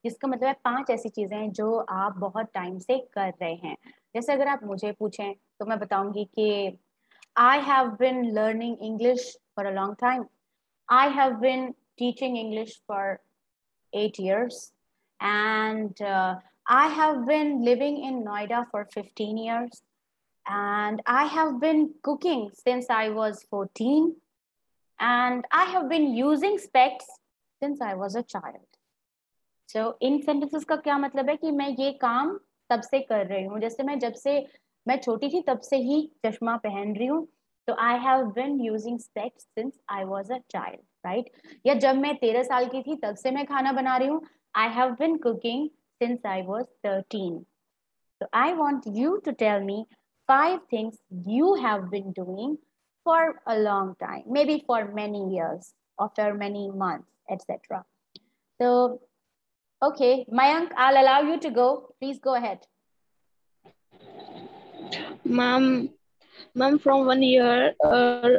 जिसका मतलब है पांच ऐसी चीजें हैं जो आप बहुत टाइम से कर रहे हैं. जैसे अगर आप मुझे पूछें तो मैं बताऊंगी कि I have been learning English for a long time. I have been teaching English for eight years, and uh, I have been living in Noida for fifteen years, and I have been cooking since I was fourteen, and I have been using specs since I was a child. So in sentences का क्या मतलब है कि मैं ये काम तब से कर रही हूँ. जैसे मैं जब से मैं छोटी थी तब से ही चश्मा पहन रही हूँ, तो I have been using specs since I was a child, right? या जब मैं तेरह साल की थी तब से मैं खाना बना रही हूँ. I have been cooking since I was thirteen. So I want you to tell me five things you have been doing for a long time, maybe for many years, or for many months, et cetera. So, okay, Mayank, I'll allow you to go. Please go ahead. Ma'am, ma'am, from one year uh,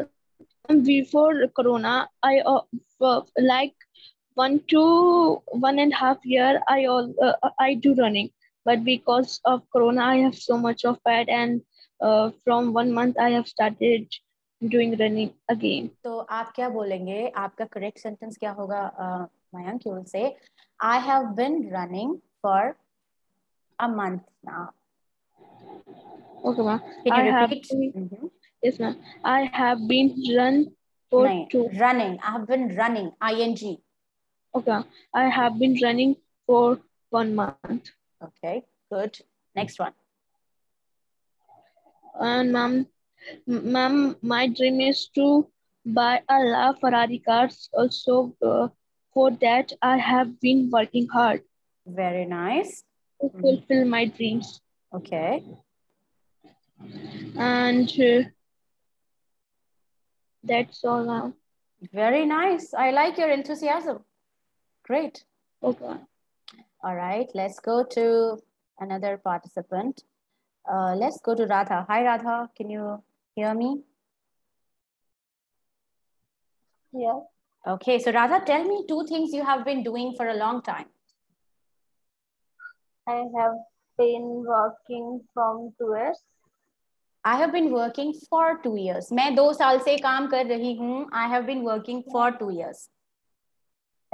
before Corona, I uh, like. One to one and a half year, I all uh, I do running, but because of Corona, I have so much of fat, and uh, from one month, I have started doing running again. तो आप क्या बोलेंगे? आपका correct sentence क्या होगा, Mayank? You will say, I have been running for a month now. Okay, ma'am. Can you repeat? Mm-hmm. Yes, ma'am. I have been run for two. Running. I have been running. I N G. Okay, I have been running for one month. Okay, good. Next one. And ma'am, ma'am, my dream is to buy a La Ferrari cars. Also, uh, for that, I have been working hard. Very nice. To fulfill my dreams. Okay. And uh, that's all, ma'am. Very nice. I like your enthusiasm. Great. Okay. All right. Let's go to another participant. Uh, let's go to Ratha. Hi, Ratha. Can you hear me? Yeah. Okay. So, Ratha, tell me two things you have been doing for a long time. I have been working from two years. I have been working for two years. मैं दो साल से काम कर रही हूँ. I have been working for two years.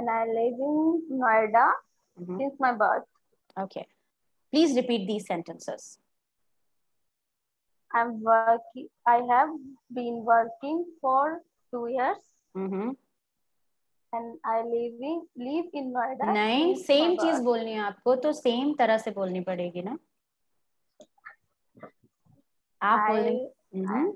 And I live in Noida mm-hmm. since my birth. Okay, please repeat these sentences. I'm working. I have been working for two years. Mm-hmm. And I live in live in Noida. नहीं, same चीज बोलनी है आपको, तो same तरह से बोलनी पड़ेगी ना. आप बोलें.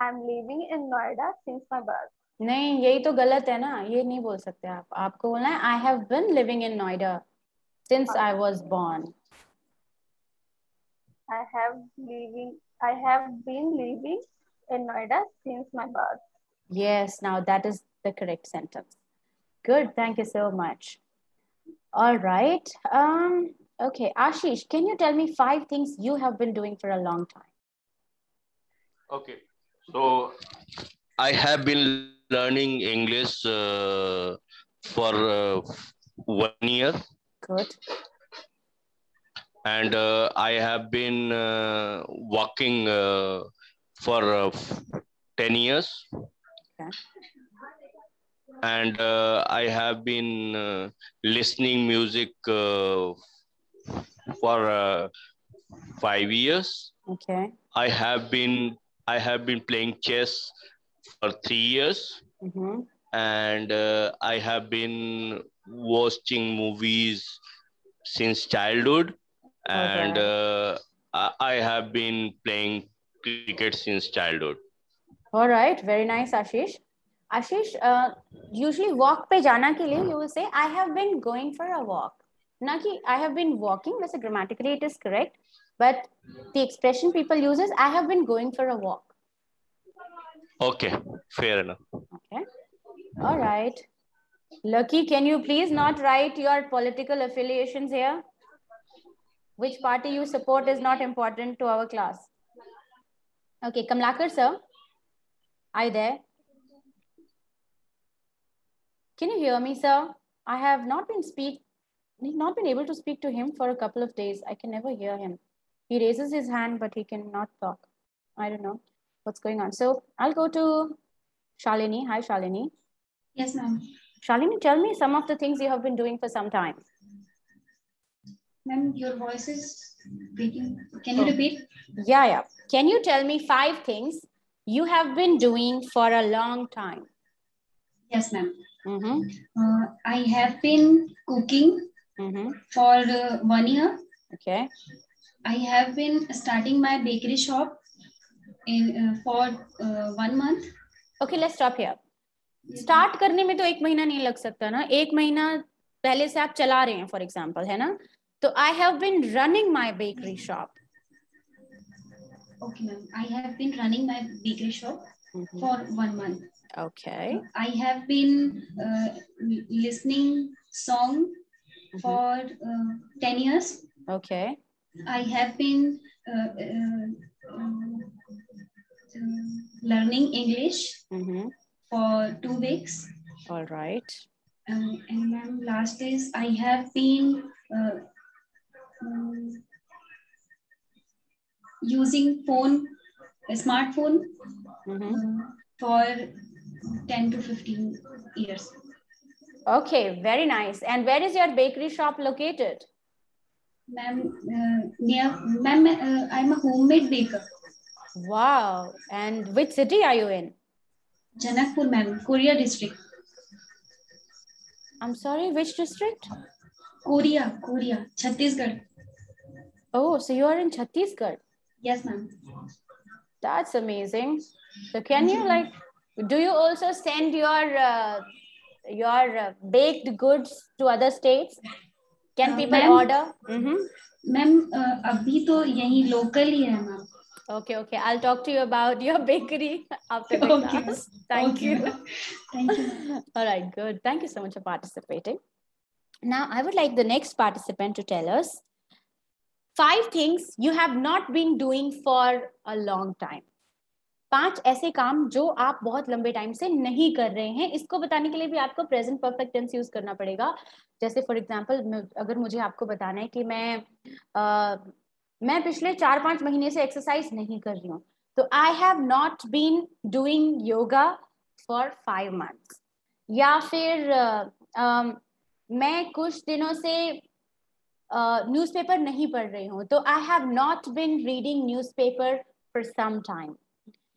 I'm living in Noida since my birth. नहीं, यही तो गलत है ना, ये नहीं बोल सकते आप. आपको बोलना है I have been living in Noida since I was born. I have living. I have been living in Noida since my birth. Yes. Now that is the correct sentence. Good. Thank you so much. All right. Um. Okay, Ashish, can you tell me five things you have been doing for a long time? Okay. So I have been learning English uh, for uh, one year. Good. And uh, I have been uh, working uh, for uh, ten years. Okay. And uh, I have been uh, listening music uh, for uh, five years. Okay. I have been I have been playing chess for three years. Mm-hmm. And uh, I have been watching movies since childhood. Okay. And uh, I have been playing cricket since childhood. All right, very nice, Ashish. Ashish, uh, usually walk pe jana ke liye you will say I have been going for a walk. Na ki I have been walking, वैसे grammatically it is correct, but the expression people use is I have been going for a walk. Okay, fair enough. Okay, all right. Lucky, can you please not write your political affiliations here? Which party you support is not important to our class. Okay, Kamlakar sir, are you there? Can you hear me, sir? I have not been speak. Not been able to speak to him for a couple of days. I can never hear him. He raises his hand, but he cannot talk. I don't know what's going on. So I'll go to Shalini. Hi, Shalini. Yes, ma'am. Shalini, tell me some of the things you have been doing for some time. Ma'am, your voice is breaking. Can you repeat? Yeah, yeah. Can you tell me five things you have been doing for a long time? Yes, ma'am. Mm-hmm. Uh, I have been cooking. Mm-hmm. For uh, one year. Okay. I have been starting my bakery shop in uh, for uh, one month. Okay, let's stop here. Start करने में तो एक महीना नहीं लग सकता ना. एक महीना पहले से आप चला रहे हैं, for example, है ना? तो I have been running my bakery shop. Okay, ma'am. I have been running my bakery shop mm-hmm. for one month. Okay. I have been uh, listening song. For uh, ten years. Okay. I have been uh, uh, uh, learning English mm-hmm. for two weeks. All right. Um, and ma'am, last is I have been uh, um, using phone, a smartphone mm-hmm. uh, for ten to fifteen years. Okay, very nice. And where is your bakery shop located? Ma'am, uh, near, ma'am, uh, I'm a homemade baker. Wow. And which city are you in? Janakpur, ma'am, Koriya district. I'm sorry, which district? Koriya, Koriya, Chhattisgarh. Oh, so you are in Chhattisgarh? Yes, ma'am. That's amazing. So can you like, do you also send your... Uh, your uh, baked goods to other states? Can uh, people order? Mm-hmm. Ma'am, uh, abhi to yahi local hi hai, ma'am. Okay, okay. I'll talk to you about your bakery after the okay. class. Thank okay. you. Thank you. All right, good. Thank you so much for participating. Now, I would like the next participant to tell us five things you have not been doing for a long time. पांच ऐसे काम जो आप बहुत लंबे time से नहीं कर रहे हैं. इसको बताने के लिए भी आपको प्रेजेंट परफेक्ट टेंस यूज करना पड़ेगा. जैसे फॉर एग्जांपल, अगर मुझे आपको बताना है कि मैं आ, मैं पिछले चार पांच महीने से एक्सरसाइज नहीं कर रही हूँ, तो I have not been doing yoga for five months. या फिर आ, आ, मैं कुछ दिनों से न्यूज़पेपर नहीं पढ़ रही हूँ, तो I have not been reading newspaper for some time.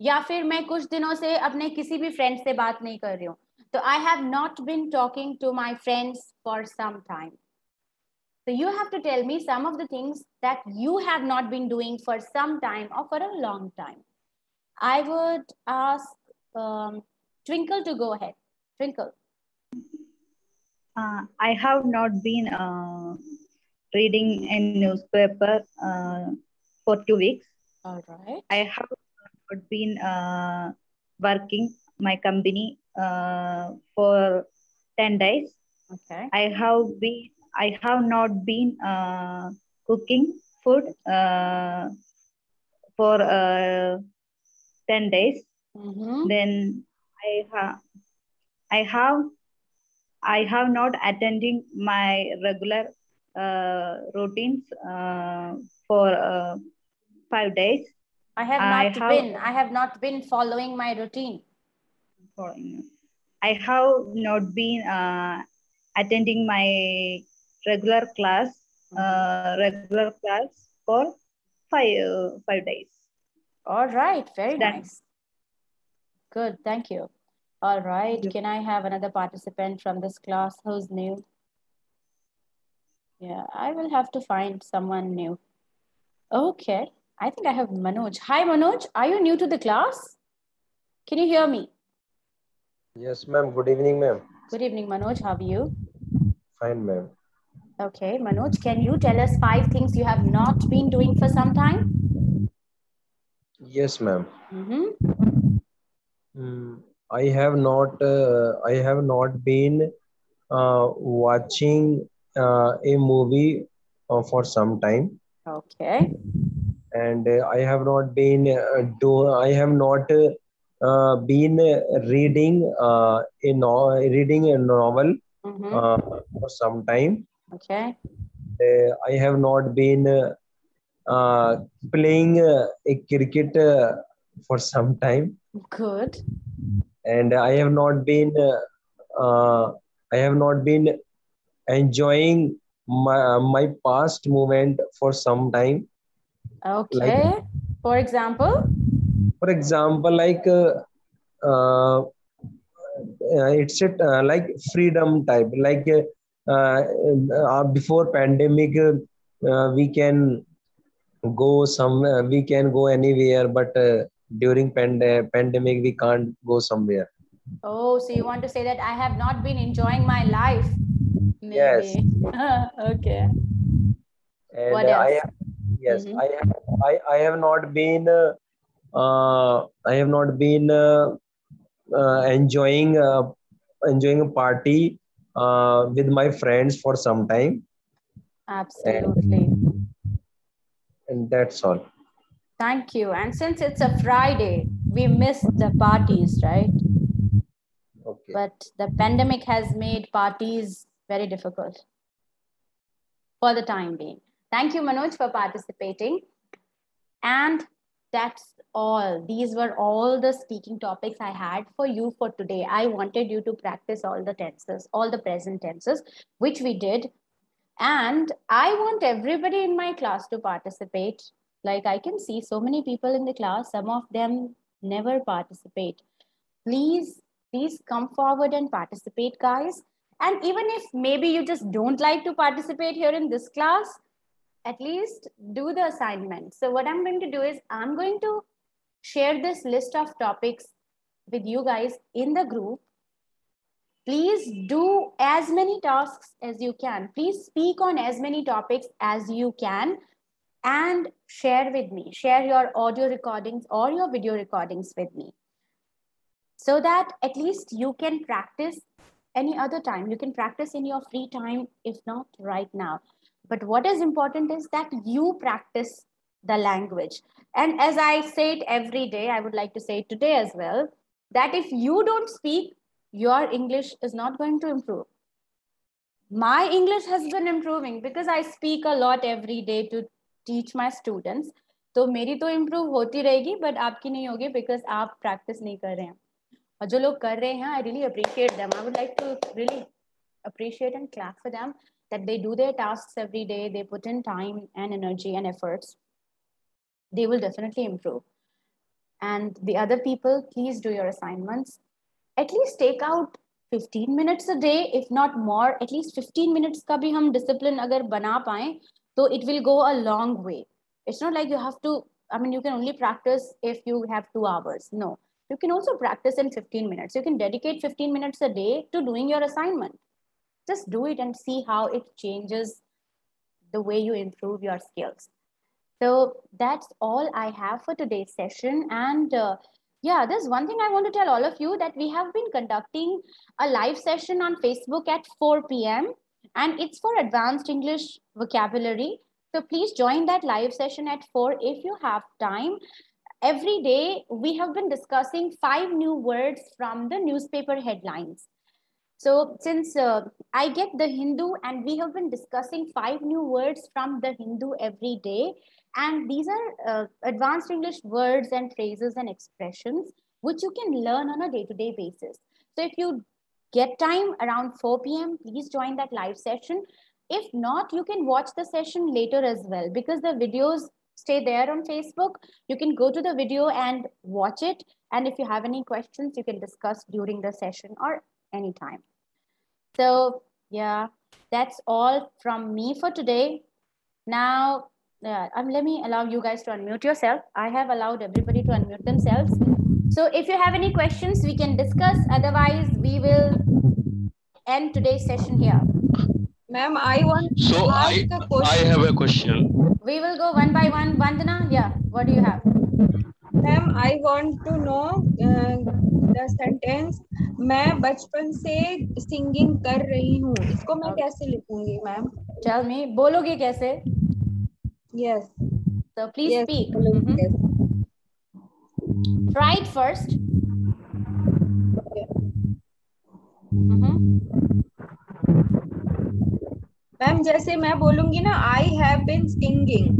या फिर मैं कुछ दिनों से अपने किसी भी फ्रेंड से बात नहीं कर रही हूँ, तो I have not been talking to my friends for some time. So you have to tell me some of the things that you have not been doing for some time और for a long time. I would ask Twinkle to go ahead. Twinkle. I have not been reading in newspaper for two weeks. All right. I have not been uh, working my company uh, for ten days. Okay. I have been. I have not been uh, cooking food uh, for uh, ten days. Mm-hmm. Then I have. I have. I have not attending my regular uh, routines uh, for uh, five days. I have not I been. Have, I have not been following my routine. I have not been uh, attending my regular class. Uh, regular class for five uh, five days. All right. Very That's, nice. Good. Thank you. All right. Can I have another participant from this class who's new? Yeah, I will have to find someone new. Okay. I think I have Manoj. Hi, Manoj. Are you new to the class? Can you hear me? Yes, ma'am. Good evening, ma'am. Good evening, Manoj. How are you? Fine, ma'am. Okay, Manoj, can you tell us five things you have not been doing for some time? Yes, ma'am. Mm-hmm. Mm. I have not. Uh, I have not been uh, watching uh, a movie uh, for some time. Okay. And uh, I have not been uh, do. I have not uh, been reading uh, a no reading a novel mm-hmm. uh, for some time. Okay. Uh, I have not been uh, playing uh, a cricket uh, for some time. Good. And I have not been, uh, uh, I have not been enjoying my, my past moment for some time. Okay. Like, for example? For example, like, uh, uh, it's it, uh, like freedom type. Like uh, uh, before pandemic, uh, we can go some, uh, we can go anywhere, but uh, during pand pandemic we can't go somewhere. Oh, so you want to say that I have not been enjoying my life. Maybe. Yes. Okay. And what else? I have, yes, mm-hmm. I, have, I, I have not been uh, uh, I have not been uh, uh, enjoying uh, enjoying a party uh, with my friends for some time. Absolutely. And, and that's all. Thank you. And since it's a Friday, we missed the parties, right? Okay. But the pandemic has made parties very difficult for the time being. Thank you, Manoj, for participating. And that's all. These were all the speaking topics I had for you for today. I wanted you to practice all the tenses, all the present tenses, which we did. And I want everybody in my class to participate. Like I can see so many people in the class, some of them never participate. Please, please come forward and participate, guys. And even if maybe you just don't like to participate here in this class, at least do the assignment. So what I'm going to do is I'm going to share this list of topics with you guys in the group. Please do as many tasks as you can. Please speak on as many topics as you can. And share with me, share your audio recordings or your video recordings with me so that at least you can practice any other time. You can practice in your free time, if not right now. But what is important is that you practice the language. And as I say it every day, I would like to say it today as well, that if you don't speak, your English is not going to improve. My English has been improving because I speak a lot every day to teach my students. तो मेरी तो improve होती रहेगी, but आपकी नहीं होगी because आप practice नहीं कर रहे हैं. और जो लोग कर रहे हैं, I really appreciate them. I would like to really appreciate and clap for them that they do their tasks every day. They put in time and energy and efforts. They will definitely improve. And the other people, please do your assignments. At least take out fifteen minutes a day, if not more. At least fifteen minutes का भी हम discipline अगर बना पाएं, so it will go a long way. It's not like you have to, I mean, you can only practice if you have two hours. No, you can also practice in fifteen minutes. You can dedicate fifteen minutes a day to doing your assignment. Just do it and see how it changes the way you improve your skills. So that's all I have for today's session. And uh, yeah, there's one thing I want to tell all of you, that we have been conducting a live session on Facebook at four P M and it's for advanced English vocabulary. So please join that live session at four if you have time. Every day we have been discussing five new words from the newspaper headlines. So since uh, I get the Hindu and we have been discussing five new words from the Hindu every day, and these are uh, advanced English words and phrases and expressions which you can learn on a day-to-day basis. So if you get time around four P M, please join that live session. If not, you can watch the session later as well, because the videos stay there on Facebook. You can go to the video and watch it. And if you have any questions, you can discuss during the session or anytime. So yeah, that's all from me for today. Now, uh, um, let me allow you guys to unmute yourself. I have allowed everybody to unmute themselves. So if you have any questions, we can discuss. Otherwise, we will end today's session here. Ma'am, I want so to ask I, a question. I have a question. We will go one by one. Vandana, yeah, what do you have? Ma'am, I want to know uh, the sentence, मैं बचपन से singing कर रही हूँ. इसको मैं okay. कैसे लिखूंगी ma'am? Tell me, बोलोगे कैसे? Yes. So please yes. speak. Mm-hmm. yes. Try it first. Okay. Mm-hmm. Ma'am जैसे मैं बोलूंगी ना आई हैव बीन सिंगिंग,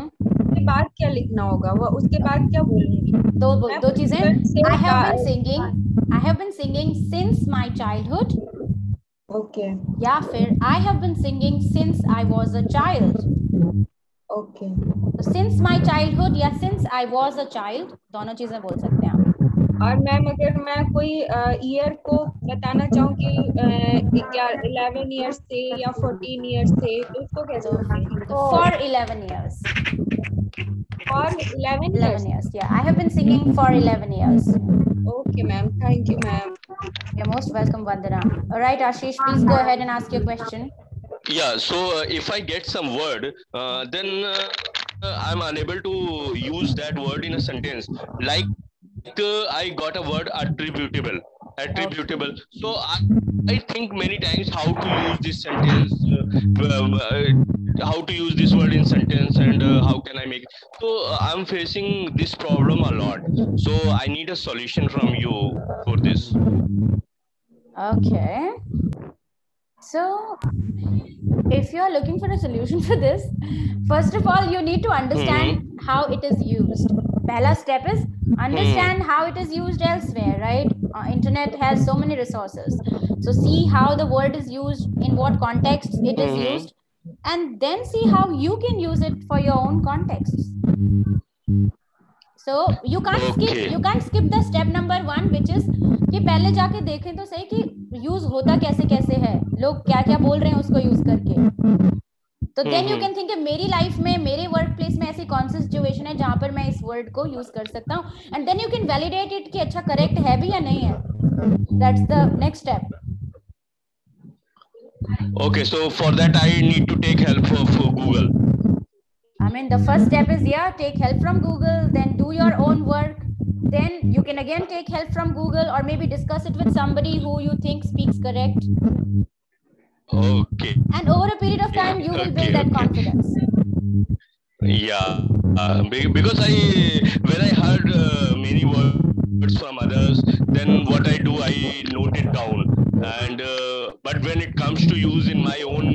उसके बाद क्या लिखना होगा? वो उसके बाद क्या बोलूंगी? दो दो चीजें, I have been singing, I have been singing since my childhood, okay, या फिर I have been singing since I was a child, okay. तो सिंस माय चाइल्डहुड या since I was a child, दोनों चीजें बोल सकते हैं. और मैम अगर मैं कोई ईयर को बताना चाहूँ कि क्या इलेवन ईयर्स थे या फोर्टीन ईयर्स थे, तो उसको कैसे बोलते हैं? For eleven years. For eleven eleven years. या I have been singing for eleven years. Okay ma'am, thank you ma'am. You most welcome Vandana. Alright Ashish, please go ahead and ask your question. Yeah so if I get some word then I am unable to use that word in a sentence, like Uh, I got a word attributable. Attributable. So I, I think many times how to use this sentence, uh, um, uh, how to use this word in sentence, and uh, how can I make. So uh, I'm facing this problem a lot. So I need a solution from you for this. Okay. So if you are looking for a solution for this, first of all, you need to understand mm-hmm. how it is used. Pehla step is understand how it is used elsewhere, right? Uh, internet has so many resources. So see how the word is used, in what context it is used, and then see how you can use it for your own contexts. So you can't okay. skip you can't skip the step number one, which is कि पहले जाके देखें तो सही कि use होता कैसे कैसे है, लोग क्या क्या बोल रहे हैं उसको यूज करके. तो देन यू कैन थिंक मेरी लाइफ में, मेरे वर्क प्लेस में ऐसी कौन सी सिचुएशन है जहां पर मैं इस वर्ड को यूज कर सकता हूँ, and then you can validate it कि अच्छा करेक्ट है भी या नहीं है. That's the next step. Okay, so for that I need to take help from Google. I mean the first step is या take help from Google, then do your own work, then you can again take help from Google और maybe discuss it with somebody who you think speaks correct. Okay. And over a period of time, yeah, you will okay, build that okay. confidence. Yeah, uh, because I when I heard uh, many words from others, then what I do, I note it down. And uh, but when it comes to use in my own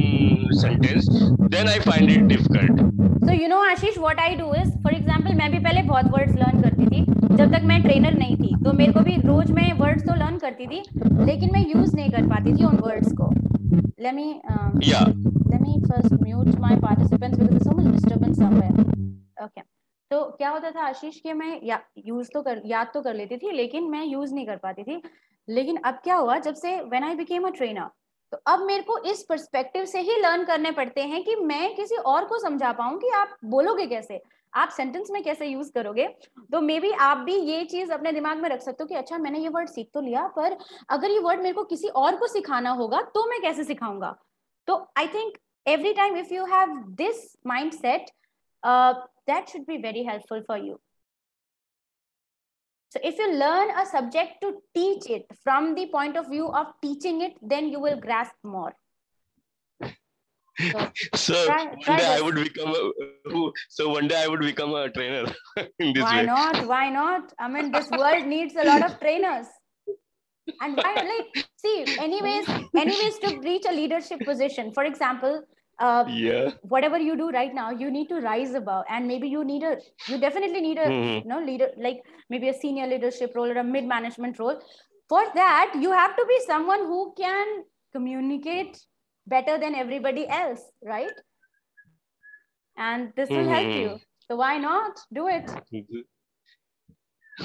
sentence, then I find it difficult. So you know, Ashish, what I do is, for example, मैं भी पहले बहुत words learn करती थी जब तक मैं trainer नहीं थी, तो मेरे को भी रोज मैं words तो learn करती थी, लेकिन मैं use नहीं कर पाती थी उन words को. Let me um, yeah. Let me first mute my participants because there's so much disturbance somewhere. Okay. तो क्या होता था आशीष कि मैं या, use तो कर याद तो कर लेती थी, लेकिन मैं use नहीं कर पाती थी. लेकिन अब क्या हुआ, जब से when I became a trainer, तो अब मेरे को इस perspective से ही learn करने पड़ते हैं कि मैं किसी और को समझा पाऊँ कि आप बोलोगे कैसे, आप सेंटेंस में कैसे यूज करोगे. तो मे बी आप भी ये चीज अपने दिमाग में रख सकते हो कि अच्छा मैंने ये वर्ड सीख तो लिया, पर अगर ये वर्ड मेरे को किसी और को सिखाना होगा तो मैं कैसे सिखाऊंगा. तो I think every time if you have this mindset that should be very helpful for you. So if you learn a subject to teach it from the point of view of teaching it, then you will grasp more. So, so try, one try day this. I would become a, so one day I would become a trainer in this Why way. not? Why not? I mean, this world needs a lot of trainers. And why, like, see, anyways, anyways, to reach a leadership position, for example, uh, yeah. whatever you do right now, you need to rise above, and maybe you need a, you definitely need a, mm-hmm. you know, leader, like maybe a senior leadership role or a mid-management role. For that, you have to be someone who can communicate better than everybody else, right? And this will mm-hmm. help you. So why not do it?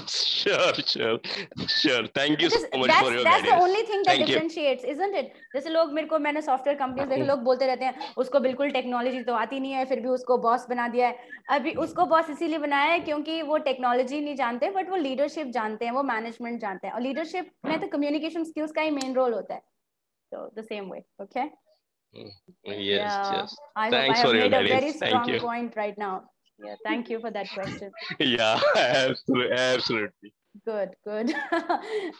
Sure, sure, sure. Thank you so much for your guidance. That's the only thing that differentiates, isn't it? जैसे लोग मेरे को मैंने software companies देखे लोग बोलते रहते हैं उसको बिल्कुल technology तो आती नहीं है फिर भी उसको boss बना दिया है. अभी उसको boss इसीलिए बनाया है क्योंकि वो technology नहीं जानते but वो leadership जानते हैं, वो management जानते हैं और leadership में तो communication skills का ही main role होता है. So the same way, okay? Yes, yeah. yes. I Thanks hope I have for made your a very strong thank you. point right now. Yeah, thank you for that question. Yeah, absolutely. Good, good.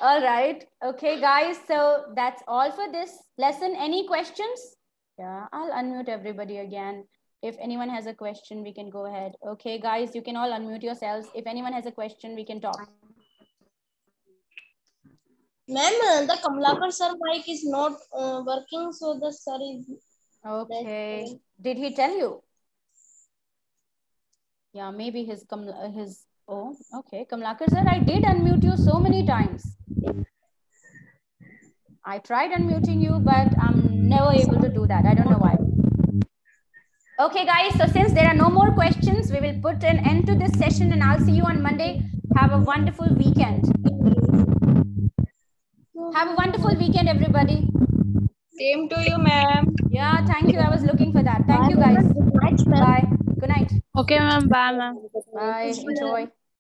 All right. Okay, guys. So that's all for this lesson. Any questions? Yeah, I'll unmute everybody again. If anyone has a question, we can go ahead. Okay, guys, you can all unmute yourselves. If anyone has a question, we can talk. Ma'am, the Kamlakar sir mic is not uh, working, so the sir is... Okay. Dead. Did he tell you? Yeah, maybe his... his. Oh, okay. Kamlakar sir, I did unmute you so many times. I tried unmuting you, but I'm never able to do that. I don't know why. Okay, guys. So since there are no more questions, we will put an end to this session and I'll see you on Monday. Have a wonderful weekend. Have a wonderful weekend, everybody. Same to you, ma'am. Yeah, thank you. I was looking for that. Thank you, guys. Bye. Good night. Okay, ma'am. Bye, ma'am. Bye. Enjoy.